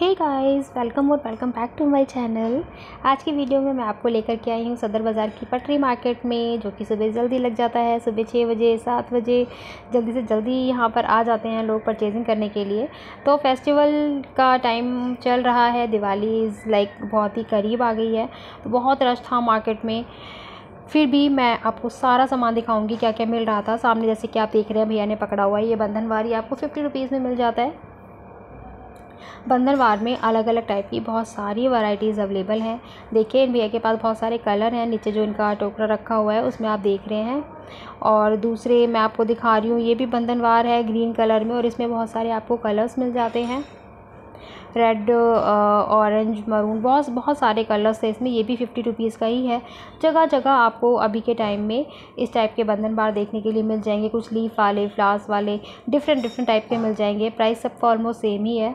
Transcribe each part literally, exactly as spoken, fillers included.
हे guys, welcome और welcome back to my channel. आज की वीडियो में मैं आपको लेकर के आई हूँ सदर बाज़ार की पटरी मार्केट में, जो कि सुबह जल्दी लग जाता है। सुबह छः बजे सात बजे जल्दी से जल्दी यहाँ पर आ जाते हैं लोग परचेजिंग करने के लिए। तो फेस्टिवल का टाइम चल रहा है, दिवाली इज़ लाइक बहुत ही करीब आ गई है, तो बहुत रश था मार्केट में। फिर भी मैं आपको सारा सामान दिखाऊंगी क्या क्या मिल रहा था। सामने जैसे कि आप देख रहे हैं भैया ने पकड़ा हुआ है ये बंधनवारी, आपको फिफ्टी रुपीज़ में मिल जाता है। बंधनवार में अलग अलग टाइप की बहुत सारी वैरायटीज़ अवेलेबल हैं। देखिए इन भैया के पास बहुत सारे कलर हैं। नीचे जो इनका टोकरा रखा हुआ है उसमें आप देख रहे हैं, और दूसरे मैं आपको दिखा रही हूँ ये भी बंधनवार है ग्रीन कलर में, और इसमें बहुत सारे आपको कलर्स मिल जाते हैं, रेड ऑरेंज मरून, बहुत बहुत सारे कलर्स थे इसमें। ये भी फिफ्टी रुपीज़ का ही है। जगह जगह आपको अभी के टाइम में इस टाइप के बंधनवार देखने के लिए मिल जाएंगे। कुछ लीफ वाले, फ्लावर्स वाले, डिफरेंट डिफरेंट टाइप के मिल जाएंगे। प्राइस सबका ऑलमोस्ट सेम ही है।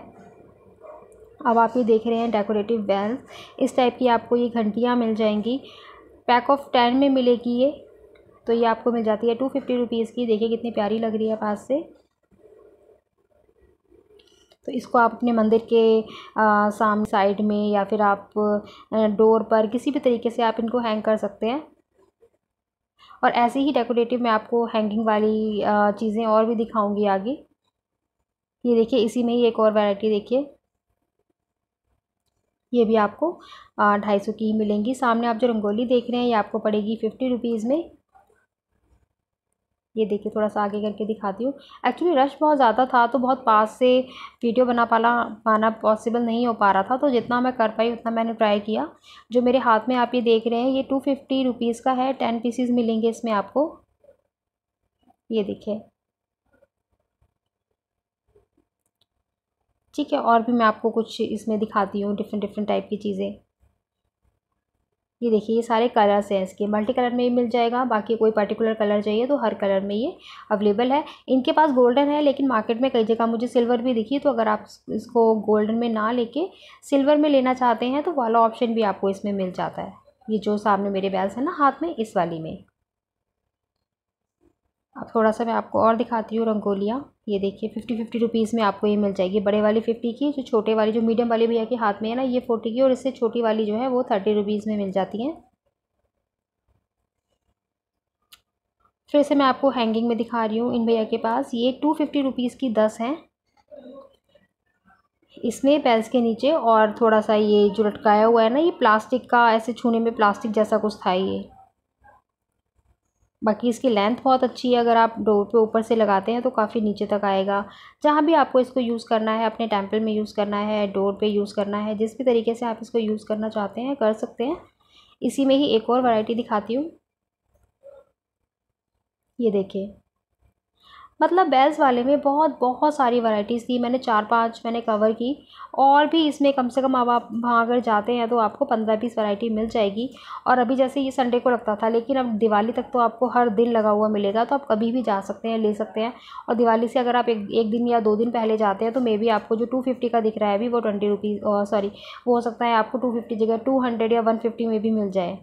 अब आप ये देख रहे हैं डेकोरेटिव बेल्स, इस टाइप की आपको ये घंटियाँ मिल जाएंगी। पैक ऑफ टेन में मिलेगी ये, तो ये आपको मिल जाती है टू फिफ्टी रुपीज़ की। देखिए कितनी प्यारी लग रही है पास से। तो इसको आप अपने मंदिर के आ, सामने साइड में या फिर आप डोर पर किसी भी तरीके से आप इनको हैंग कर सकते हैं। और ऐसे ही डेकोरेटिव में आपको हैंगिंग वाली चीज़ें और भी दिखाऊंगी आगे। ये देखिए इसी में ही एक और वैरायटी देखिए, ये भी आपको ढाई सौ की ही मिलेंगी। सामने आप जो रंगोली देख रहे हैं ये आपको पड़ेगी फिफ्टी रुपीज़ में। ये देखिए थोड़ा सा आगे करके दिखाती हूँ। एक्चुअली रश बहुत ज़्यादा था, तो बहुत पास से वीडियो बना पाला पाना पॉसिबल नहीं हो पा रहा था, तो जितना मैं कर पाई उतना मैंने ट्राई किया। जो मेरे हाथ में आप ये देख रहे हैं ये टू फिफ्टी रुपीज़ का है। टेन पीसीज मिलेंगे इसमें आपको। ये देखिए ठीक है। और भी मैं आपको कुछ इसमें दिखाती हूँ डिफरेंट डिफरेंट टाइप की चीज़ें। ये देखिए ये सारे कलर्स हैं इसके, मल्टी कलर में ही मिल जाएगा। बाकी कोई पर्टिकुलर कलर चाहिए तो हर कलर में ये अवेलेबल है। इनके पास गोल्डन है, लेकिन मार्केट में कई जगह मुझे सिल्वर भी दिखी। तो अगर आप इसको गोल्डन में ना लेके सिल्वर में लेना चाहते हैं तो वाला ऑप्शन भी आपको इसमें मिल जाता है। ये जो सामने मेरे बैल्स है ना हाथ में, इस वाली में। अब थोड़ा सा मैं आपको और दिखाती हूँ रंगोलियाँ। ये देखिए फिफ्टी फिफ्टी रुपीज़ में आपको ये मिल जाएगी। बड़े वाली फिफ्टी की, जो छोटे वाली जो मीडियम वाली भैया के हाथ में है ना ये फोर्टी की, और इससे छोटी वाली जो है वो थर्टी रुपीज़ में मिल जाती है। फिर से मैं आपको हैंगिंग में दिखा रही हूँ। इन भैया के पास ये टू फिफ्टी रुपीज़ की दस हैं। इसमें बेल्स के नीचे और थोड़ा सा ये जो लटकाया हुआ है ना ये प्लास्टिक का, ऐसे छूने में प्लास्टिक जैसा कुछ था ये। बाकी इसकी लेंथ बहुत अच्छी है, अगर आप डोर पे ऊपर से लगाते हैं तो काफ़ी नीचे तक आएगा। जहाँ भी आपको इसको यूज़ करना है, अपने टेंपल में यूज़ करना है, डोर पे यूज़ करना है, जिस भी तरीके से आप इसको यूज़ करना चाहते हैं कर सकते हैं। इसी में ही एक और वैरायटी दिखाती हूँ। ये देखिए मतलब बेल्स वाले में बहुत बहुत सारी वैरायटीज़ थी। मैंने चार पाँच मैंने कवर की, और भी इसमें कम से कम अब आप वहाँ अगर जाते हैं तो आपको पंद्रह बीस वैरायटी मिल जाएगी। और अभी जैसे ये संडे को लगता था, लेकिन अब दिवाली तक तो आपको हर दिन लगा हुआ मिलेगा, तो आप कभी भी जा सकते हैं, ले सकते हैं। और दिवाली से अगर आप एक, एक दिन या दो दिन पहले जाते हैं तो मे भी आपको जो टू फिफ्टी का दिख रहा है अभी वो ट्वेंटी रुपीज़ सॉरी वो हो सकता है आपको टू फिफ्टी जगह टू हंड्रेड या वन फिफ्टी में भी मिल जाए।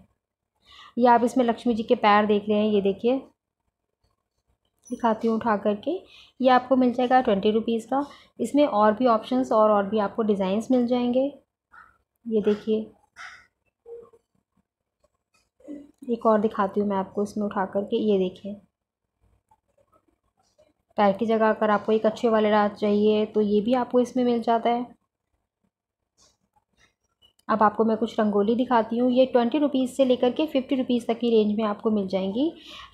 या आप इसमें लक्ष्मी जी के पैर देख रहे हैं, ये देखिए दिखाती हूँ उठा करके। ये आपको मिल जाएगा ट्वेंटी रुपीज़ का। इसमें और भी ऑप्शंस और और भी आपको डिज़ाइंस मिल जाएंगे। ये देखिए एक और दिखाती हूँ मैं आपको इसमें उठा करके। ये देखिए पैर की जगह अगर आपको एक अच्छे वाले रात चाहिए तो ये भी आपको इसमें मिल जाता है। अब आपको मैं कुछ रंगोली दिखाती हूँ। ये ट्वेंटी रुपीज़ से लेकर के फिफ्टी रुपीज़ तक की रेंज में आपको मिल जाएंगी।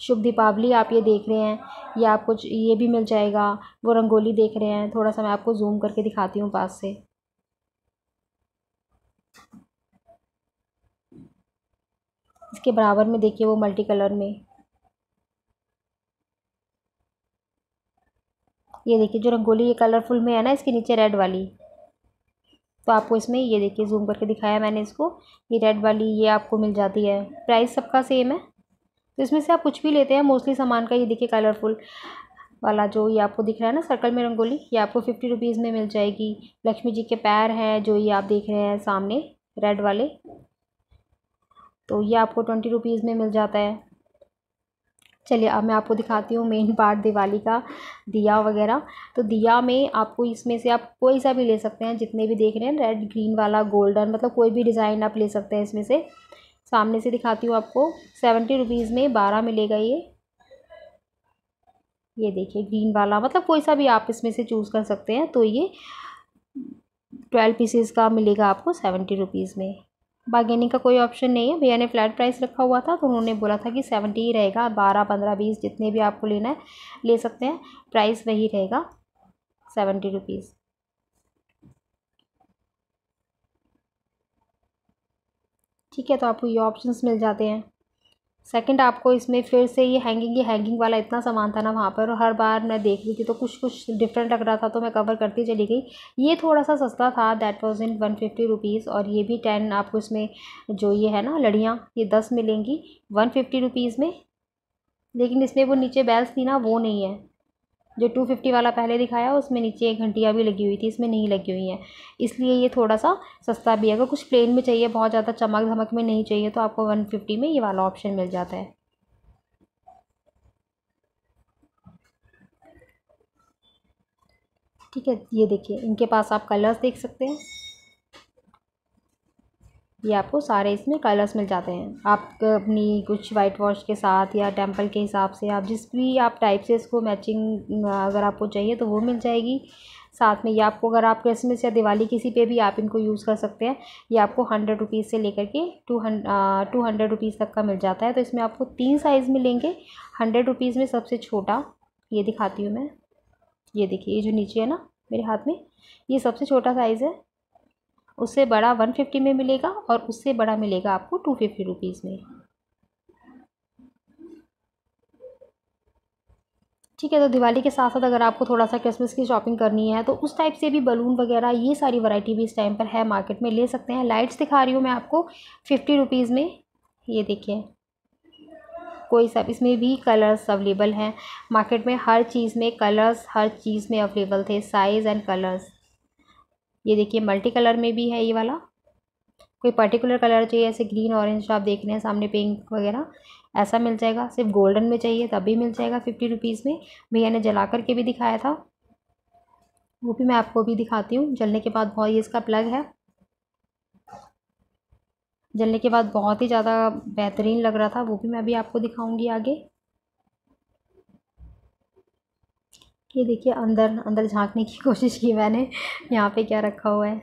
शुभ दीपावली आप ये देख रहे हैं, या आपको ये भी मिल जाएगा। वो रंगोली देख रहे हैं, थोड़ा सा मैं आपको जूम करके दिखाती हूँ पास से। इसके बराबर में देखिए वो मल्टी कलर में, ये देखिए जो रंगोली ये कलरफुल में है ना, इसके नीचे रेड वाली। तो आपको इसमें ये देखिए जूम करके दिखाया मैंने इसको, ये रेड वाली ये आपको मिल जाती है। प्राइस सबका सेम है, तो इसमें से आप कुछ भी लेते हैं मोस्टली सामान का। ये देखिए कलरफुल वाला जो ये आपको दिख रहा है ना सर्कल में रंगोली, ये आपको फिफ्टी रुपीज़ में मिल जाएगी। लक्ष्मी जी के पैर हैं जो ये आप देख रहे हैं सामने रेड वाले, तो ये आपको ट्वेंटी रुपीज़ में मिल जाता है। चलिए अब मैं आपको दिखाती हूँ मेन पार्ट दिवाली का दिया वगैरह। तो दिया में आपको इसमें से आप कोई सा भी ले सकते हैं, जितने भी देख रहे हैं, रेड ग्रीन वाला, गोल्डन, मतलब कोई भी डिज़ाइन आप ले सकते हैं इसमें से। सामने से दिखाती हूँ आपको, सेवेंटी रुपीज़ में बारह मिलेगा ये ये देखिए ग्रीन वाला, मतलब कोई सा भी आप इसमें से चूज़ कर सकते हैं। तो ये ट्वेल्व पीसेस का मिलेगा आपको सेवेंटी रुपीज़ में। बार्गेनिंग का कोई ऑप्शन नहीं है, भैया ने फ्लैट प्राइस रखा हुआ था तो उन्होंने बोला था कि सेवेंटी ही रहेगा, बारह पंद्रह बीस जितने भी आपको लेना है ले सकते हैं, प्राइस वही रहेगा सेवेंटी रुपीज़। ठीक है, तो आपको ये ऑप्शंस मिल जाते हैं। सेकंड आपको इसमें फिर से ये हैंगिंग ये हैंगिंग वाला इतना सामान था ना वहाँ पर, और हर बार मैं देख रही थी तो कुछ कुछ डिफरेंट लग रहा था तो मैं कवर करती चली गई। ये थोड़ा सा सस्ता था, that was in one fifty rupees. और ये भी टेन, आपको इसमें जो ये है ना लड़ियाँ, ये दस मिलेंगी वन फिफ्टी रुपीज़ में। लेकिन इसमें वो नीचे बेल्स थी ना वो नहीं है, जो टू फिफ्टी वाला पहले दिखाया उसमें नीचे एक घंटियाँ भी लगी हुई थी, इसमें नहीं लगी हुई हैं, इसलिए ये थोड़ा सा सस्ता भी है। अगर कुछ प्लेन में चाहिए, बहुत ज़्यादा चमक धमक में नहीं चाहिए, तो आपको वन फिफ्टी में ये वाला ऑप्शन मिल जाता है। ठीक है, ये देखिए इनके पास आप कलर्स देख सकते हैं, ये आपको सारे इसमें कलर्स मिल जाते हैं। आप अपनी कुछ वाइट वॉश के साथ या टेम्पल के हिसाब से आप जिस भी आप टाइप से इसको मैचिंग अगर आपको चाहिए तो वो मिल जाएगी। साथ में ये आपको अगर आप क्रिसमस या दिवाली किसी पे भी आप इनको यूज़ कर सकते हैं। ये आपको हंड्रेड रुपीज़ से लेकर के टू हंड टू हंड्रेड रुपीज़ तक का मिल जाता है। तो इसमें आपको तीन साइज़ मिलेंगे। हंड्रेड रुपीज़ में सबसे छोटा ये दिखाती हूँ मैं, ये देखिए ये जो नीचे है ना मेरे हाथ में, ये सबसे छोटा साइज़ है। उससे बड़ा वन फिफ्टी में मिलेगा और उससे बड़ा मिलेगा आपको टू फिफ्टी रुपीज़ में। ठीक है, तो दिवाली के साथ साथ अगर आपको थोड़ा सा क्रिसमस की शॉपिंग करनी है तो उस टाइप से भी बलून वगैरह ये सारी वैरायटी भी इस टाइम पर है मार्केट में, ले सकते हैं। लाइट्स दिखा रही हूँ मैं आपको फिफ्टी रुपीज़ में, ये देखिए कोई सब, इसमें भी कलर्स अवेलेबल हैं। मार्केट में हर चीज़ में कलर्स, हर चीज़ में अवेलेबल थे, साइज़ एंड कलर्स। ये देखिए मल्टी कलर में भी है ये वाला, कोई पर्टिकुलर कलर चाहिए ऐसे ग्रीन ऑरेंज आप देख रहे हैं सामने, पिंक वगैरह ऐसा मिल जाएगा। सिर्फ गोल्डन में चाहिए तब भी मिल जाएगा फिफ्टी रुपीज़ में। भैया ने जला करके भी दिखाया था, वो भी मैं आपको भी दिखाती हूँ। जलने के बाद बहुत, ये इसका प्लग है, जलने के बाद बहुत ही ज़्यादा बेहतरीन लग रहा था, वो भी मैं अभी आपको दिखाऊँगी आगे। ये देखिए अंदर अंदर झांकने की कोशिश की मैंने, यहाँ पे क्या रखा हुआ है।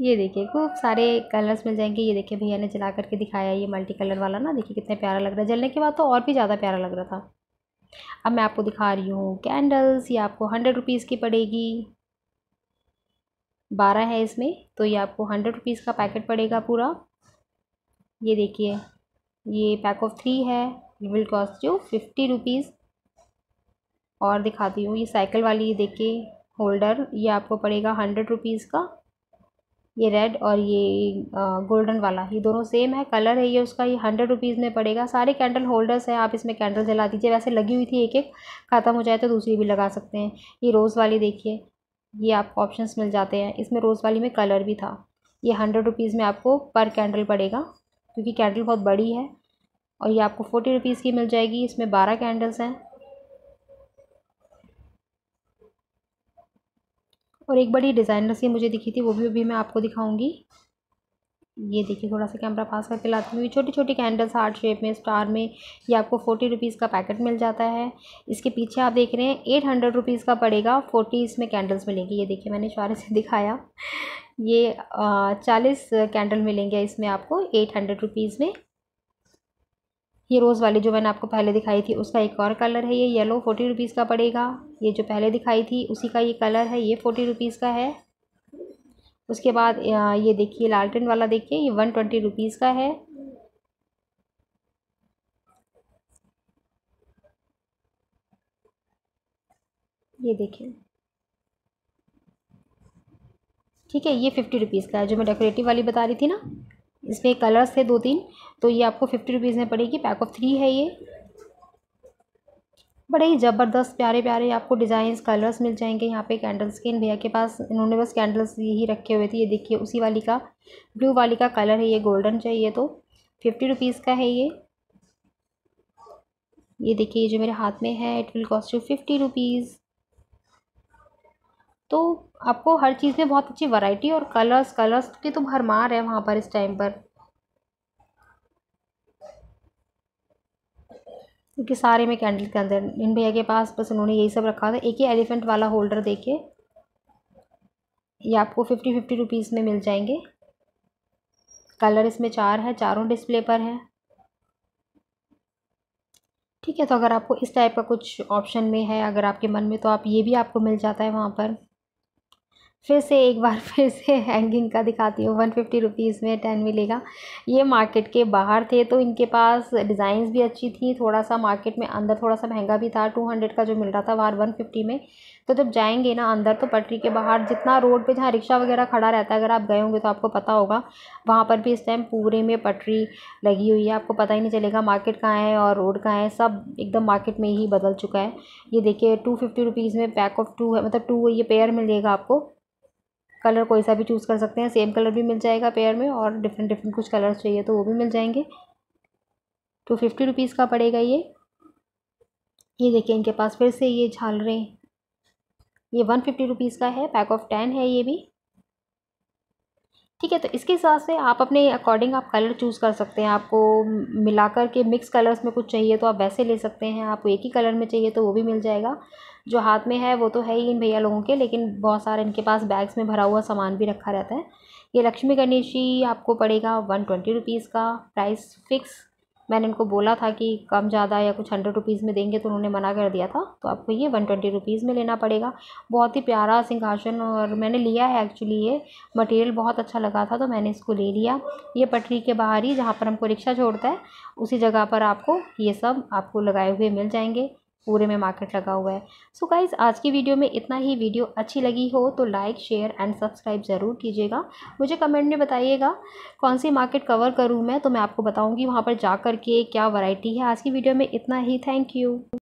ये देखिए खूब सारे कलर्स मिल जाएंगे। ये देखिए भैया ने जला करके दिखाया ये मल्टी कलर वाला ना, देखिए कितने प्यारा लग रहा है। जलने के बाद तो और भी ज़्यादा प्यारा लग रहा था। अब मैं आपको दिखा रही हूँ कैंडल्स, ये आपको हंड्रेड रुपीज़ की पड़ेगी, बारह है इसमें, तो ये आपको हंड्रेड रुपीज़ का पैकेट पड़ेगा पूरा। ये देखिए ये पैक ऑफ थ्री है, ये will cost you fifty rupees. और दिखाती हूँ ये साइकिल वाली, ये देखिए होल्डर, ये आपको पड़ेगा हंड्रेड रुपीज़ का। ये रेड और ये गोल्डन वाला, ये दोनों सेम है, कलर है ये उसका, ये हंड्रेड रुपीज़ में पड़ेगा। सारे कैंडल होल्डर्स हैं, आप इसमें कैंडल जला दीजिए। वैसे लगी हुई थी, एक एक ख़त्म हो जाए तो दूसरी भी लगा सकते हैं। ये रोज़ वाली देखिए, ये आपको ऑप्शंस मिल जाते हैं। इसमें रोज़ वाली में कलर भी था। ये हंड्रेड रुपीज़ में आपको पर कैंडल पड़ेगा क्योंकि कैंडल बहुत बड़ी है। और ये आपको फोर्टी रुपीज़ की मिल जाएगी, इसमें बारह कैंडल्स हैं। और एक बड़ी डिज़ाइनर सी मुझे दिखी थी, वो भी अभी मैं आपको दिखाऊंगी। ये देखिए थोड़ा सा कैमरा पास करके लाती हूँ। ये छोटी छोटी कैंडल्स हार्ट शेप में, स्टार में, ये आपको फोर्टी रुपीज़ का पैकेट मिल जाता है। इसके पीछे आप देख रहे हैं एट हंड्रेड रुपीज़ का पड़ेगा, फोर्टी इसमें कैंडल्स मिलेंगी। ये देखिए मैंने इशारे से दिखाया, ये चालीस कैंडल मिलेंगे इसमें आपको एट हंड्रेड रुपीज़ में। ये रोज़ वाली जो मैंने आपको पहले दिखाई थी उसका एक और कलर है, ये येलो, फोर्टी रुपीज़ का पड़ेगा। ये जो पहले दिखाई थी उसी का ये कलर है, ये फोर्टी रुपीज़ का है। उसके बाद ये देखिए लालटेन वाला, देखिए ये वन ट्वेंटी रुपीज़ का है। ये देखिए ठीक है, ये फिफ्टी रुपीज़ का है। जो मैं डेकोरेटिव वाली बता रही थी ना, इसमें कलर्स थे दो तीन, तो ये आपको फिफ्टी रुपीज़ में पड़ेगी, पैक ऑफ थ्री है ये। बड़े ही ज़बरदस्त प्यारे प्यारे आपको डिज़ाइंस कलर्स मिल जाएंगे। यहाँ पे कैंडल्स के इन भैया के पास इन्होंने बस कैंडल्स यही रखे हुए थे। ये देखिए उसी वाली का ब्लू वाली का कलर है, ये गोल्डन चाहिए तो फिफ्टी रुपीज़ का है ये। ये देखिए ये जो मेरे हाथ में है, it will cost you fifty rupees. तो आपको हर चीज़ में बहुत अच्छी वैरायटी और कलर्स कलर्स की तो भरमार है वहाँ पर इस टाइम पर। क्योंकि सारे में कैंडल के अंदर इन भैया के पास बस उन्होंने यही सब रखा था। एक ही एलिफेंट वाला होल्डर देके ये आपको फिफ्टी फिफ्टी रुपीज़ में मिल जाएंगे। कलर इसमें चार है, चारों डिस्प्ले पर है। ठीक है, तो अगर आपको इस टाइप का कुछ ऑप्शन में है अगर आपके मन में, तो आप ये भी आपको मिल जाता है वहाँ पर। फिर से एक बार फिर से हैंगिंग का दिखाती हूँ, वन फिफ्टी रुपीज़ में टेन मिलेगा। ये मार्केट के बाहर थे तो इनके पास डिज़ाइंस भी अच्छी थी, थोड़ा सा मार्केट में अंदर थोड़ा सा महंगा भी था। टू हंड्रेड का जो मिल रहा था बाहर वन फिफ्टी में। तो जब जाएंगे ना अंदर तो पटरी के बाहर जितना रोड पे जहाँ रिक्शा वगैरह खड़ा रहता है, अगर आप गए होंगे तो आपको पता होगा, वहाँ पर भी इस टाइम पूरे में पटरी लगी हुई है। आपको पता ही नहीं चलेगा मार्केट कहाँ है और रोड कहाँ है, सब एकदम मार्केट में ही बदल चुका है। ये देखिए टू फिफ्टी रुपीज़ में पैक ऑफ टू है, मतलब टू ये पेयर मिलेगा आपको। कलर कोई सा भी चूज़ कर सकते हैं, सेम कलर भी मिल जाएगा पेयर में, और डिफरेंट डिफरेंट कुछ कलर्स चाहिए तो वो भी मिल जाएंगे। टू फिफ्टी रुपीज़ का पड़ेगा ये। ये देखिए इनके पास फिर से ये झालरें, ये वन फिफ्टी रुपीज़ का है, पैक ऑफ टेन है ये भी। ठीक है, तो इसके हिसाब से आप अपने अकॉर्डिंग आप कलर चूज़ कर सकते हैं। आपको मिलाकर के मिक्स कलर्स में कुछ चाहिए तो आप वैसे ले सकते हैं, आपको एक ही कलर में चाहिए तो वो भी मिल जाएगा। जो हाथ में है वो तो है ही इन भैया लोगों के, लेकिन बहुत सारे इनके पास बैग्स में भरा हुआ सामान भी रखा रहता है। ये लक्ष्मी गणेश जी आपको पड़ेगा वन ट्वेंटी रुपीज़ का, प्राइस फिक्स। मैंने इनको बोला था कि कम ज़्यादा या कुछ हंड्रेड रुपीज़ में देंगे तो उन्होंने मना कर दिया था। तो आपको ये वन ट्वेंटी रुपीज़ में लेना पड़ेगा। बहुत ही प्यारा सिंहासन, और मैंने लिया है एक्चुअली, ये मटेरियल बहुत अच्छा लगा था तो मैंने इसको ले लिया। ये पटरी के बाहर ही जहाँ पर हमको रिक्शा छोड़ता है उसी जगह पर आपको ये सब आपको लगाए हुए मिल जाएंगे। पूरे में मार्केट लगा हुआ है। सो गाइज़ आज की वीडियो में इतना ही। वीडियो अच्छी लगी हो तो लाइक शेयर एंड सब्सक्राइब ज़रूर कीजिएगा। मुझे कमेंट में बताइएगा कौन सी मार्केट कवर करूँ मैं, तो मैं आपको बताऊँगी वहाँ पर जा कर के क्या वैरायटी है। आज की वीडियो में इतना ही, थैंक यू।